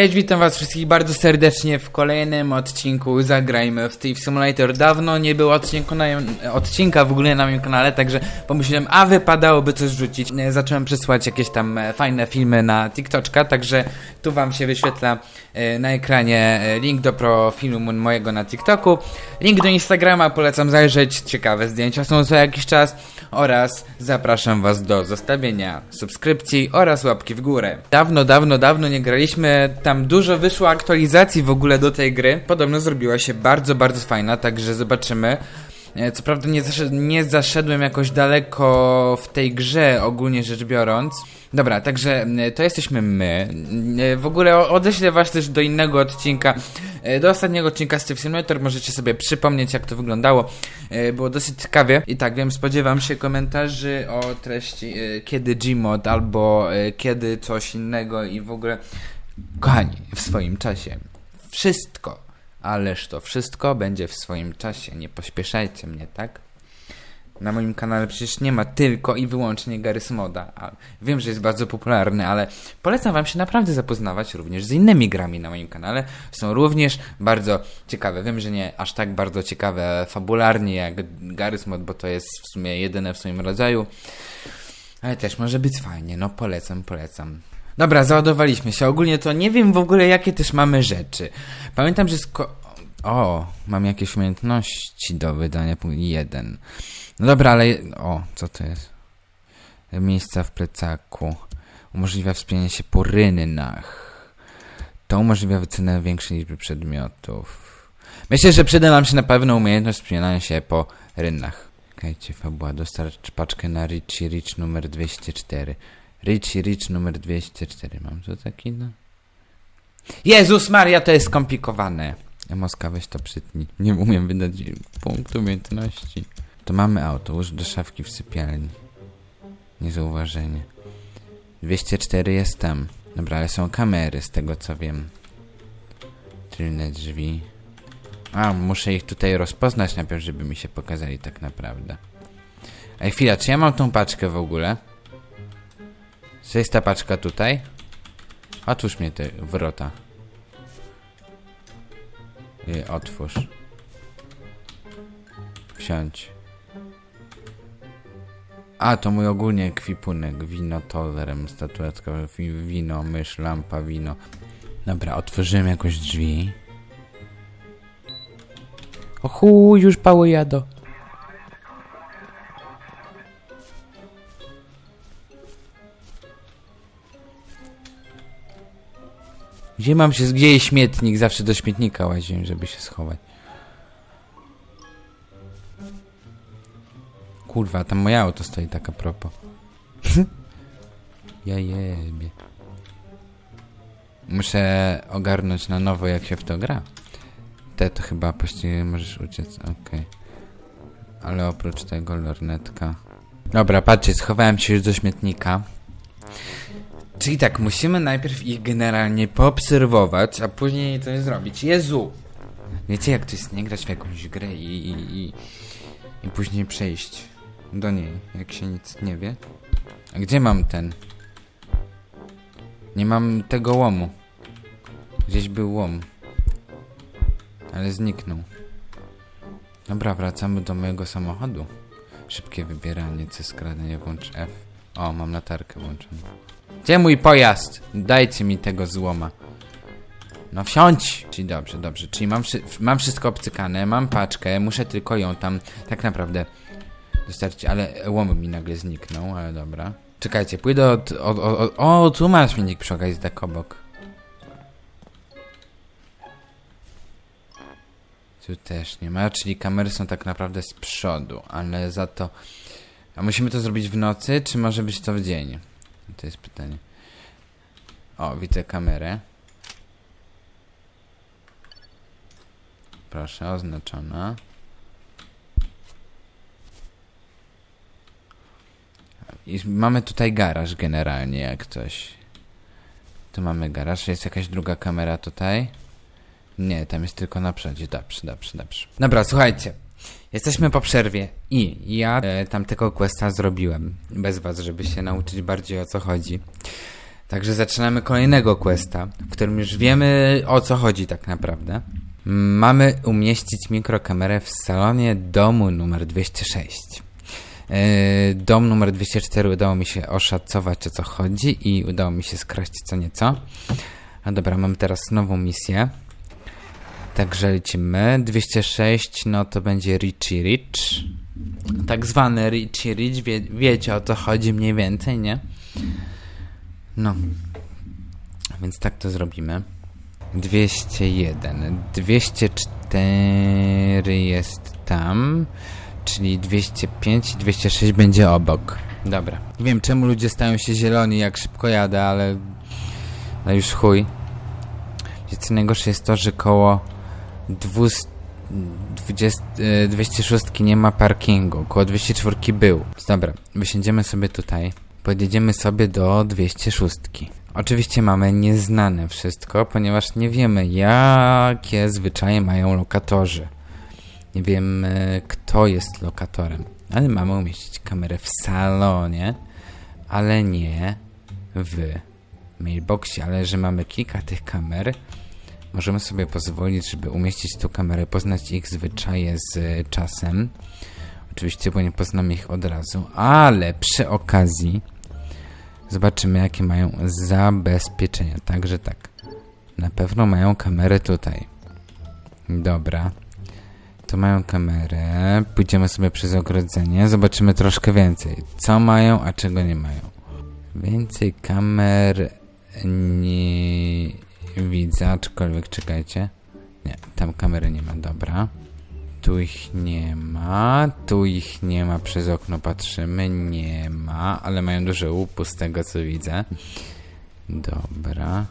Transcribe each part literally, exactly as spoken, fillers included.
Cześć, witam was wszystkich bardzo serdecznie w kolejnym odcinku Zagrajmy w Thief Simulator. Dawno nie było odcinku na, odcinka w ogóle na moim kanale, także pomyślałem, a wypadałoby coś rzucić. Zacząłem przesyłać jakieś tam fajne filmy na TikToczka, także tu wam się wyświetla na ekranie link do profilu mojego na TikToku. Link do Instagrama, polecam zajrzeć, ciekawe zdjęcia są co jakiś czas. Oraz zapraszam was do zostawienia subskrypcji oraz łapki w górę. Dawno, dawno, dawno nie graliśmy. Tam dużo wyszło aktualizacji w ogóle do tej gry. Podobno zrobiła się bardzo, bardzo fajna, także zobaczymy. Co prawda nie, zaszed nie zaszedłem jakoś daleko w tej grze, ogólnie rzecz biorąc. Dobra, także to jesteśmy my. W ogóle odeślę was też do innego odcinka, do ostatniego odcinka z Thief Simulator. Możecie sobie przypomnieć, jak to wyglądało. Było dosyć ciekawie. I tak wiem, spodziewam się komentarzy o treści, kiedy Gmod albo kiedy coś innego i w ogóle. Kochani, w swoim czasie wszystko. Ależ to wszystko będzie w swoim czasie, nie pośpieszajcie mnie, tak? Na moim kanale przecież nie ma tylko i wyłącznie Garry's Moda. Wiem, że jest bardzo popularny, ale polecam wam się naprawdę zapoznawać również z innymi grami na moim kanale. Są również bardzo ciekawe. Wiem, że nie aż tak bardzo ciekawe fabularnie jak Garry's Mod, bo to jest w sumie jedyne w swoim rodzaju. Ale też może być fajnie, no polecam, polecam. Dobra, załadowaliśmy się. Ogólnie to nie wiem w ogóle, jakie też mamy rzeczy. Pamiętam, że sko... O, mam jakieś umiejętności do wydania. Punkt jeden. No dobra, ale... O, co to jest? Miejsca w plecaku. Umożliwia wspinanie się po rynnach. To umożliwia wycenę większej liczby przedmiotów. Myślę, że przyda nam się na pewno umiejętność wspinania się po rynnach. Czekajcie, fabuła. Dostarcz paczkę na Richie Rich numer dwieście cztery. Richie Rich numer dwieście cztery. Mam tu taki, no. Jezus Maria, to jest skomplikowane. Moska, weź to przytnij. Nie umiem wydać punktu umiejętności. To mamy auto. Łóż do szafki w sypialni. Niezauważenie. dwieście cztery jest tam. Dobra, ale są kamery z tego co wiem. Tylne drzwi. A, muszę ich tutaj rozpoznać najpierw, żeby mi się pokazali tak naprawdę. Ej, chwila, czy ja mam tą paczkę w ogóle? Co jest ta paczka tutaj? Otwórz mnie te wrota. I otwórz. Wsiądź. A, to mój ogólnie ekwipunek. Wino, tolerem, statuetka, wino, mysz, lampa, wino. Dobra, otworzyłem jakoś drzwi. O chuj, już pało jado. Gdzie mam się, gdzie jest śmietnik? Zawsze do śmietnika łaziłem, żeby się schować. Kurwa, tam moje auto stoi, tak a propos. Ja jebie. Muszę ogarnąć na nowo, jak się w to gra. Te to chyba właściwie możesz uciec, okej. Okay. Ale oprócz tego lornetka. Dobra, patrzcie, schowałem się już do śmietnika. Czyli tak, musimy najpierw ich generalnie poobserwować, a później coś zrobić. Jezu! Wiecie, jak to jest nie grać w jakąś grę i, i, i, i później przejść do niej, jak się nic nie wie. A gdzie mam ten? Nie mam tego łomu. Gdzieś był łom. Ale zniknął. Dobra, wracamy do mojego samochodu. Szybkie wybieranie, C, skradanie, włącz F. O, mam latarkę włączoną. Gdzie mój pojazd? Dajcie mi tego złoma. No wsiądź! Czyli dobrze, dobrze. Czyli mam, wszy mam wszystko obcykane, mam paczkę, muszę tylko ją tam tak naprawdę dostarczyć. Ale łom mi nagle zniknął, ale dobra. Czekajcie, pójdę od... od, od, od o, tu masz śmietnik przy okazji, tak obok. Tu też nie ma, czyli kamery są tak naprawdę z przodu, ale za to... A musimy to zrobić w nocy, czy może być to w dzień? To jest pytanie. O, widzę kamerę. Proszę, oznaczona. I mamy tutaj garaż generalnie, jak coś. Tu mamy garaż. Jest jakaś druga kamera tutaj? Nie, tam jest tylko na przodzie. Dobrze, dobrze, dobrze. Dobra, słuchajcie. Jesteśmy po przerwie i ja e, tamtego questa zrobiłem bez was, żeby się nauczyć bardziej o co chodzi. Także zaczynamy kolejnego questa, w którym już wiemy, o co chodzi tak naprawdę. Mamy umieścić mikrokamerę w salonie domu numer dwieście sześć. Dom numer dwieście cztery udało mi się oszacować, o co chodzi, i udało mi się skraść co nieco. A dobra, mam teraz nową misję. Także lecimy. dwieście sześć, no to będzie Richie Rich. Tak zwany Richie Rich, wie, wiecie o co chodzi mniej więcej, nie? No. Więc tak to zrobimy. dwieście jeden. dwieście cztery jest tam. Czyli dwieście pięć i dwieście sześć będzie obok. Dobra. Nie wiem czemu ludzie stają się zieloni jak szybko jadę, ale... No już chuj. Co najgorsze jest to, że koło dwieście sześć nie ma parkingu. Koło dwieście cztery był. Dobra, wysiądziemy sobie tutaj. Podjedziemy sobie do dwieście sześć. Oczywiście mamy nieznane wszystko, ponieważ nie wiemy, jakie zwyczaje mają lokatorzy. Nie wiemy, kto jest lokatorem. Ale mamy umieścić kamerę w salonie, ale nie w mailboxie. Ale że mamy kilka tych kamer, możemy sobie pozwolić, żeby umieścić tu kamerę, poznać ich zwyczaje z czasem. Oczywiście, bo nie poznamy ich od razu, ale przy okazji zobaczymy, jakie mają zabezpieczenia. Także tak, na pewno mają kamerę tutaj. Dobra, to mają kamerę. Pójdziemy sobie przez ogrodzenie, zobaczymy troszkę więcej, co mają, a czego nie mają. Więcej kamer nie widzę, aczkolwiek czekajcie. Nie, tam kamery nie ma, dobra. Tu ich nie ma, tu ich nie ma, przez okno patrzymy, nie ma, ale mają duży łup z tego co widzę. Dobra,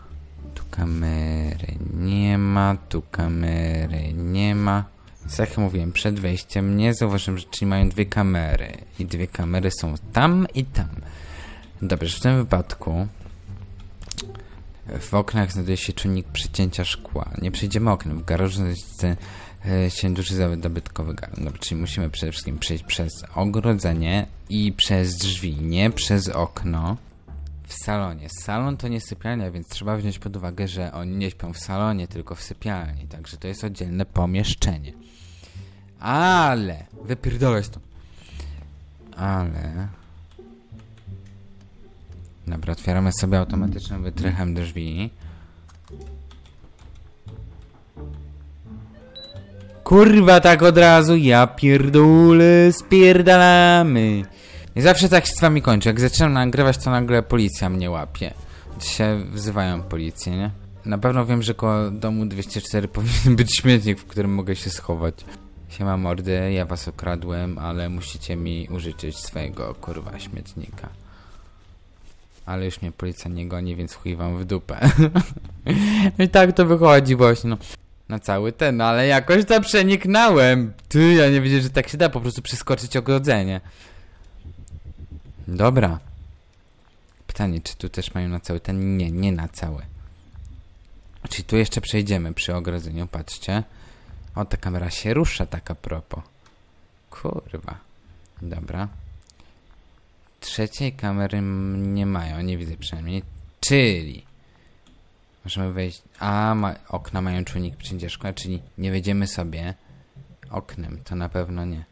tu kamery nie ma, tu kamery nie ma. Jak mówiłem, przed wejściem nie zauważyłem, że czyli mają dwie kamery i dwie kamery są tam i tam. Dobrze, w tym wypadku w oknach znajduje się czujnik przecięcia szkła. Nie przejdziemy oknem, w garażu znajduje się duży zabytkowy garaż. Dobra, czyli musimy przede wszystkim przejść przez ogrodzenie i przez drzwi, nie przez okno. W salonie. Salon to nie sypialnia, więc trzeba wziąć pod uwagę, że oni nie śpią w salonie, tylko w sypialni. Także to jest oddzielne pomieszczenie. Ale! Wypierdolę stąd. Ale... Dobra, otwieramy sobie automatycznym wytrychem drzwi. Kurwa, tak od razu, ja pierdolę, spierdalamy. I zawsze tak się z wami kończy, jak zaczynam nagrywać, to nagle policja mnie łapie. Dzisiaj wzywają policję, nie? Na pewno wiem, że koło domu dwieście cztery powinien być śmietnik, w którym mogę się schować. Siema mordy, ja was okradłem, ale musicie mi użyczyć swojego, kurwa, śmietnika. Ale już mnie policja nie goni, więc chuj wam w dupę. I tak to wychodzi właśnie, no. Na cały ten, ale jakoś to przeniknąłem. Ty, ja nie wiedziałem, że tak się da po prostu przeskoczyć ogrodzenie. Dobra. Pytanie, czy tu też mają na cały ten? Nie, nie na cały. Czyli tu jeszcze przejdziemy przy ogrodzeniu, patrzcie. O, ta kamera się rusza, tak a propos. Kurwa. Dobra. Trzeciej kamery nie mają, nie widzę przynajmniej. Czyli możemy wejść... A, ma... okna mają czujnik przecięcia szkła, czyli nie wejdziemy sobie oknem, to na pewno nie.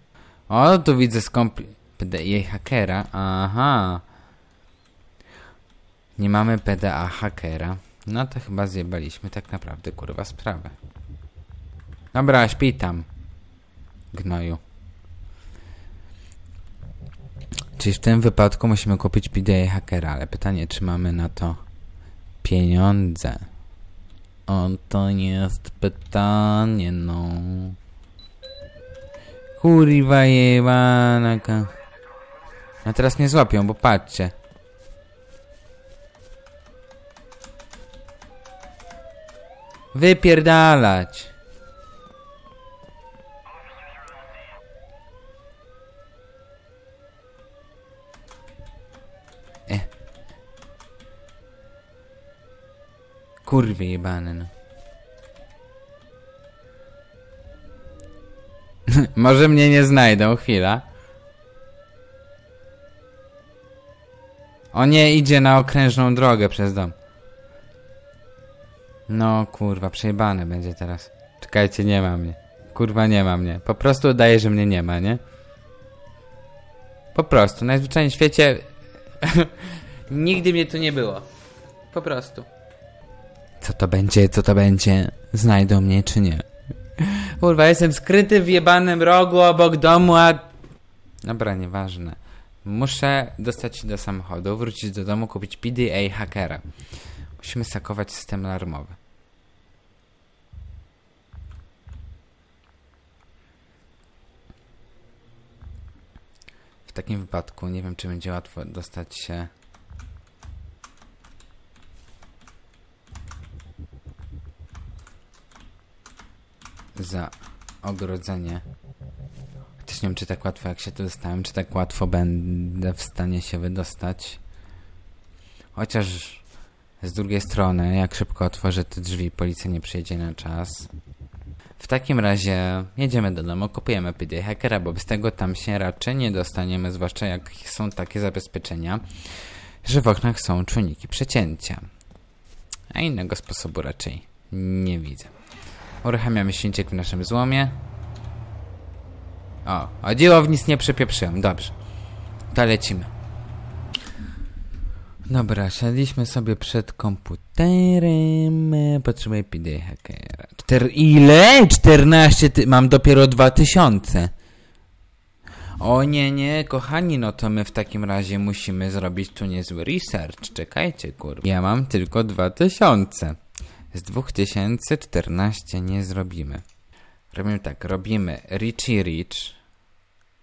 O, tu widzę skąpi... P D A hakera, aha. Nie mamy P D A hakera. No to chyba zjebaliśmy tak naprawdę, kurwa, sprawę. Dobra, śpij tam, gnoju. Czyli w tym wypadku musimy kupić P D A hakera, ale pytanie, czy mamy na to pieniądze? O, to jest pytanie, no. Kurwa jebanaka. No teraz mnie złapią, bo patrzcie. Wypierdalać. E. Kurwa jebane, no. Może mnie nie znajdą, chwila. O nie, idzie na okrężną drogę przez dom. No kurwa, przejebane będzie teraz. Czekajcie, nie ma mnie. Kurwa, nie ma mnie. Po prostu udaje, że mnie nie ma, nie? Po prostu, na najzwyczajniej w świecie nigdy mnie tu nie było. Po prostu. Co to będzie, co to będzie? Znajdą mnie czy nie? Kurwa, jestem skryty w jebanym rogu obok domu, a... Dobra, nieważne. Muszę dostać się do samochodu, wrócić do domu, kupić P D A hakera. Musimy sakować system alarmowy. W takim wypadku nie wiem, czy będzie łatwo dostać się... za ogrodzenie. Chociaż nie wiem, czy tak łatwo jak się tu dostałem, czy tak łatwo będę w stanie się wydostać. Chociaż z drugiej strony, jak szybko otworzę te drzwi, policja nie przyjedzie na czas. W takim razie jedziemy do domu, kupujemy P D A hackera, bo bez tego tam się raczej nie dostaniemy, zwłaszcza jak są takie zabezpieczenia, że w oknach są czujniki przecięcia. A innego sposobu raczej nie widzę. Uruchamiamy silniczek w naszym złomie. O, o dzieło w nic nie przepieprzyłem, dobrze. To lecimy. Dobra, siadliśmy sobie przed komputerem. Potrzebuję P D A hackera. Czter... Ile? czternaście ty... Mam dopiero dwa tysiące. O nie, nie, kochani, no to my w takim razie musimy zrobić tu niezły research. Czekajcie, kurwa. Ja mam tylko dwa tysiące. Z dwa tysiące czternaście nie zrobimy. Robimy tak, robimy Richie Rich.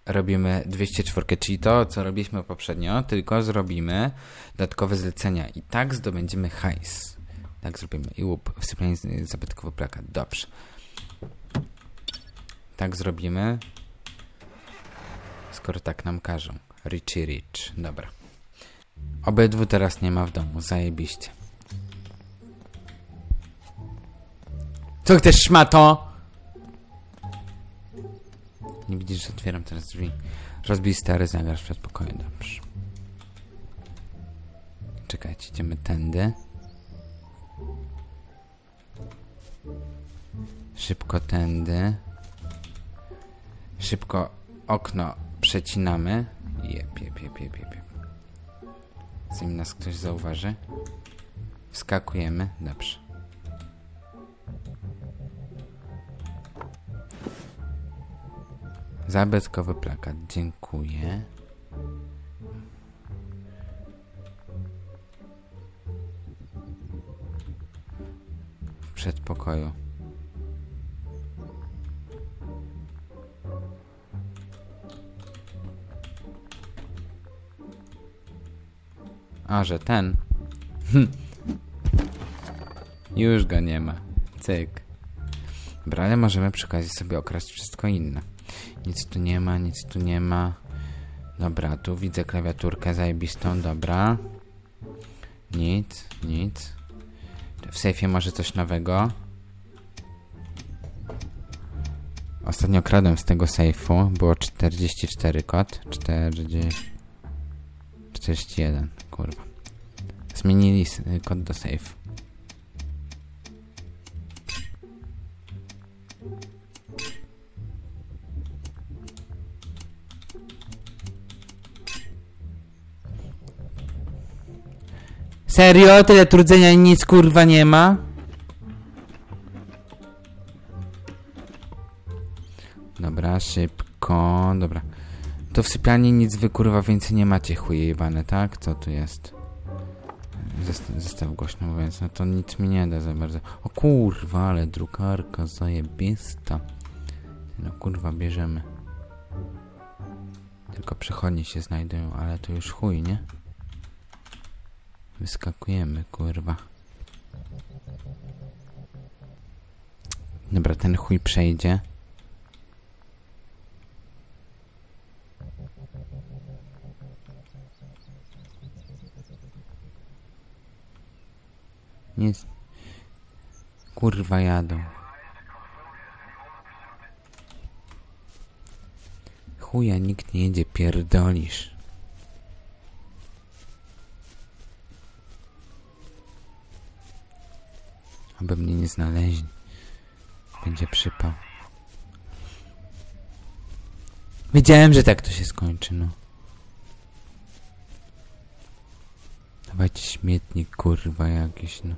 Robimy dwieście cztery, czyli to, co robiliśmy poprzednio, tylko zrobimy dodatkowe zlecenia. I tak zdobędziemy hajs. Tak zrobimy. I łup, wsypanie zabytkowy plakat. Dobrze. Tak zrobimy. Skoro tak nam każą. Richie Rich. Dobra. Obydwu teraz nie ma w domu. Zajebiście. Co chcesz, szmato? Nie widzisz, że otwieram teraz drzwi. Rozbij stary zegar w przedpokoju. Dobrze. Czekajcie, idziemy tędy. Szybko tędy. Szybko okno przecinamy. Jep, jep, jep, jep, jep. Zanim nas ktoś zauważy. Wskakujemy. Dobrze. Zabytkowy plakat. Dziękuję. W przedpokoju. A, że ten. Już go nie ma. Cyk. Dobra, ale możemy przy okazji sobie okraść wszystko inne. Nic tu nie ma, nic tu nie ma. Dobra, tu widzę klawiaturkę zajebistą, dobra. Nic, nic. W sejfie może coś nowego. Ostatnio kradłem z tego sejfu. Było czterdzieści cztery kod. czterdzieści jeden, kurwa. Zmienili kod do sejfu. Serio? Tyle trudzenia i nic kurwa nie ma? Dobra, szybko. Dobra. To w sypialni nic wy kurwa więcej nie macie, chuje jebane, tak? Co tu jest? Zestaw, zestaw głośno mówiąc, no to nic mi nie da za bardzo. O kurwa, ale drukarka zajebista. No kurwa, bierzemy. Tylko przechodnie się znajdują, ale to już chuj, nie? Wyskakujemy, kurwa. Dobra, ten chuj przejdzie. Nic. Kurwa, jadą. Chuja, nikt nie jedzie, pierdolisz. Aby mnie nie znaleźli. Będzie przypał. Wiedziałem, że tak to się skończy, no. Dawajcie śmietnik, kurwa, jakiś, no.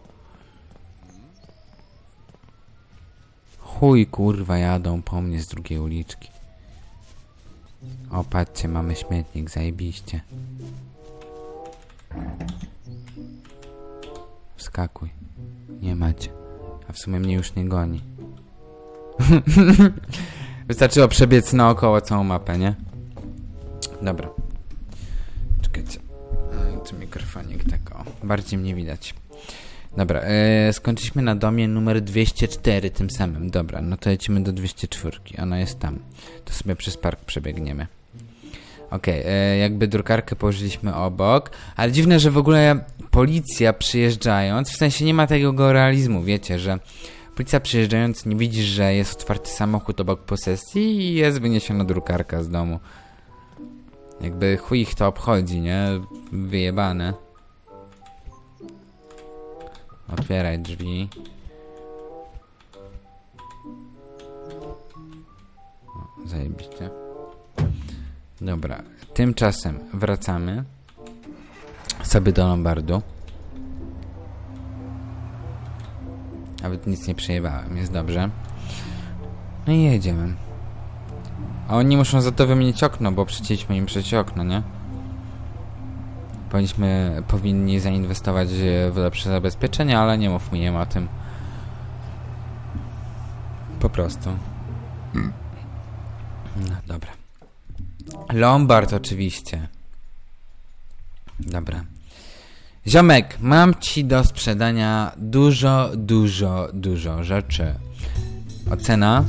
Chuj, kurwa, jadą po mnie z drugiej uliczki. O, patrzcie, mamy śmietnik, zajebiście. Wskakuj. Nie macie. A w sumie mnie już nie goni. Wystarczyło przebiec naokoło całą mapę, nie? Dobra. Czekajcie. Tu mikrofonik tak, o. Bardziej mnie widać. Dobra, yy, skończyliśmy na domie numer dwieście cztery tym samym. Dobra, no to lecimy do dwieście cztery. Ona jest tam. To sobie przez park przebiegniemy. Okej, okay, yy, jakby drukarkę położyliśmy obok. Ale dziwne, że w ogóle policja przyjeżdżając, w sensie nie ma tego realizmu, wiecie, że policja przyjeżdżając nie widzi, że jest otwarty samochód obok posesji i jest wyniesiona drukarka z domu. Jakby chuj ich to obchodzi, nie? Wyjebane. Otwieraj drzwi. O, zajebiście. Dobra, tymczasem wracamy sobie do Lombardu. Nawet nic nie przejebałem, jest dobrze. No i jedziemy. A oni muszą za to wymienić okno, bo przecięliśmy im przeciw okno, nie? Powinniśmy, powinni zainwestować w lepsze zabezpieczenia, ale nie mów mi, nie ma o tym. Po prostu. No dobra. Lombard oczywiście. Dobra. Ziomek, mam ci do sprzedania dużo, dużo, dużo rzeczy. Ocena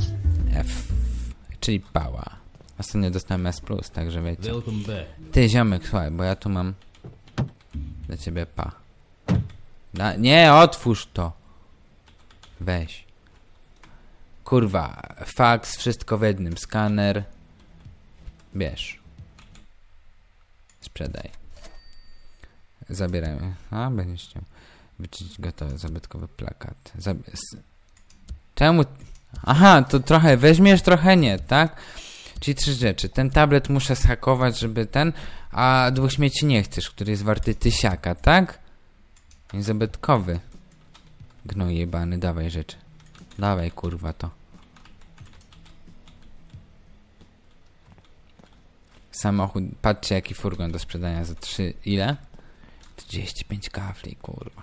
F, czyli pała. Ostatnio dostałem S plus, także wiecie. Ty, ziomek, słuchaj, bo ja tu mam dla ciebie pa. Da nie, otwórz to. Weź. Kurwa, faks, wszystko w jednym, skaner. Bierz. Sprzedaj. Zabieramy. A, będziesz chciał wyczyć gotowy zabytkowy plakat. Zab Czemu? Aha, to trochę weźmiesz, trochę nie, tak? Czyli trzy rzeczy. Ten tablet muszę zhakować, żeby ten, a dwóch śmieci nie chcesz, który jest warty tysiaka, tak? I zabytkowy. Gnoj jebany, dawaj rzeczy. Dawaj, kurwa, to. Samochód, patrzcie jaki furgon do sprzedania za trzy, ile? trzydzieści pięć kafli, kurwa.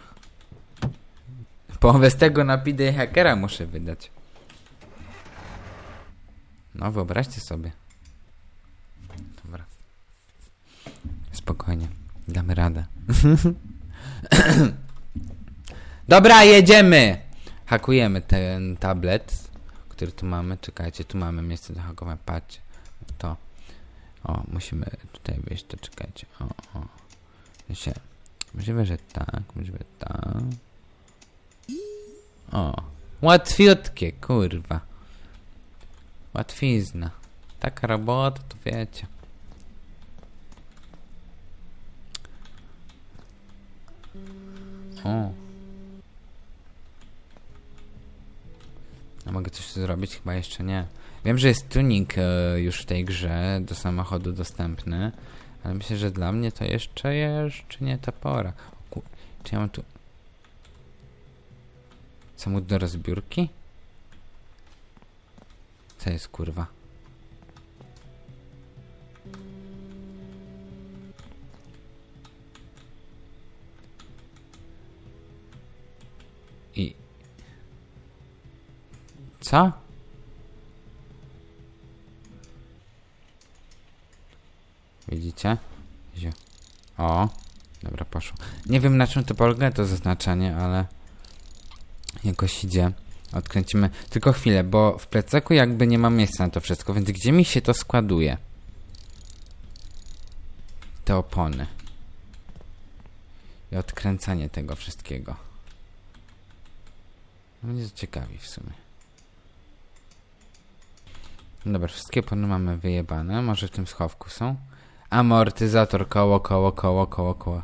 Połowę z tego na P D A hakera muszę wydać. No, wyobraźcie sobie. Dobra. Spokojnie. Damy radę. Dobra, jedziemy! Hakujemy ten tablet, który tu mamy. Czekajcie, tu mamy miejsce do hakowania. Patrzcie. To. O, musimy tutaj wyjść, to czekajcie. O, o. Się. Możliwe, że tak. Możliwe, tak. O. Łatwiutkie, kurwa. Łatwizna. Taka robota, to wiecie. O. A mogę coś tu zrobić? Chyba jeszcze nie. Wiem, że jest tuning y, już w tej grze do samochodu dostępny, ale myślę, że dla mnie to jeszcze, jeszcze nie ta pora. O kur... Czy ja mam tu... Samochód do rozbiórki? Co jest, kurwa? I... Co? Widzicie? O! Dobra, poszło. Nie wiem, na czym to polega to zaznaczenie, ale... Jakoś idzie. Odkręcimy tylko chwilę, bo w plecaku jakby nie ma miejsca na to wszystko, więc gdzie mi się to składuje? Te opony. I odkręcanie tego wszystkiego. No mnie to ciekawi w sumie. Dobra, wszystkie opony mamy wyjebane. Może w tym schowku są? Amortyzator, koło, koło, koło, koło, koło.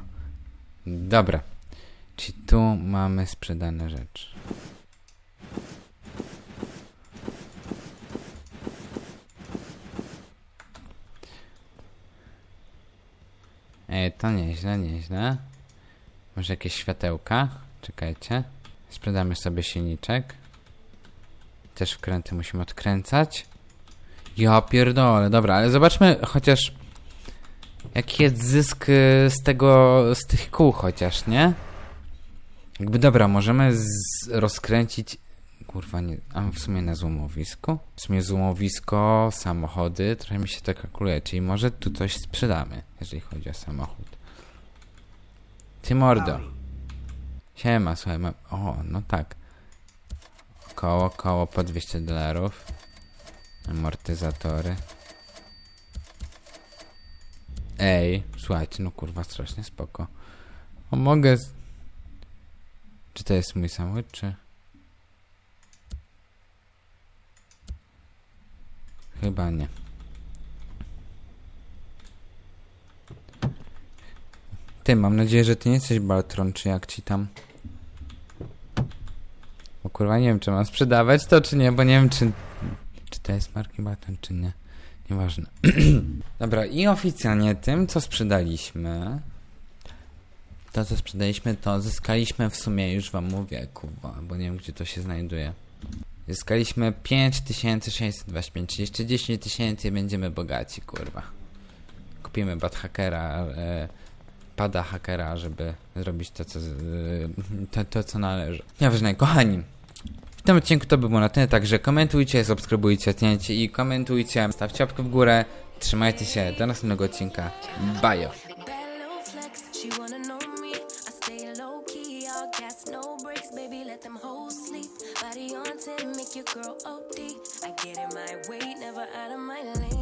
Dobra. Czyli tu mamy sprzedane rzeczy. Ej, to nieźle, nieźle. Może jakieś światełka? Czekajcie. Sprzedamy sobie silniczek. Też wkręty musimy odkręcać. Ja pierdolę, dobra, ale zobaczmy chociaż jaki jest zysk z tego, z tych kół chociaż, nie? Jakby dobra, możemy z rozkręcić... Kurwa, nie... A w sumie na złomowisku? W sumie złomowisko, samochody, trochę mi się to kalkuluje, czyli może tu coś sprzedamy, jeżeli chodzi o samochód. Ty mordo. Siema, słuchaj, mam... O, no tak. Koło, koło po dwieście dolarów. Amortyzatory. Ej, słuchajcie, no kurwa, strasznie spoko. O, mogę... Czy to jest mój samochód, czy... Chyba nie. Ty, mam nadzieję, że ty nie jesteś Baltron, czy jak ci tam... Bo kurwa, nie wiem, czy mam sprzedawać to, czy nie, bo nie wiem, czy... Czy to jest marki Baltron, czy nie. Nieważne. Dobra, i oficjalnie tym, co sprzedaliśmy... To, co sprzedaliśmy, to zyskaliśmy w sumie, już wam mówię, kurwa, bo nie wiem, gdzie to się znajduje. Zyskaliśmy pięć tysięcy sześćset dwadzieścia pięć, czyli jeszcze dziesięć tysięcy będziemy bogaci, kurwa. Kupimy pad hakera, e, pada hakera, żeby zrobić to, co, e, to, to, co należy. Nieważne, kochani. W tym odcinku to by było na tyle, także komentujcie, subskrybujcie, oceniajcie i komentujcie. Stawcie łapkę w górę, trzymajcie się, do następnego odcinka. Bajo. Girl O D, I get in my way, never out of my lane.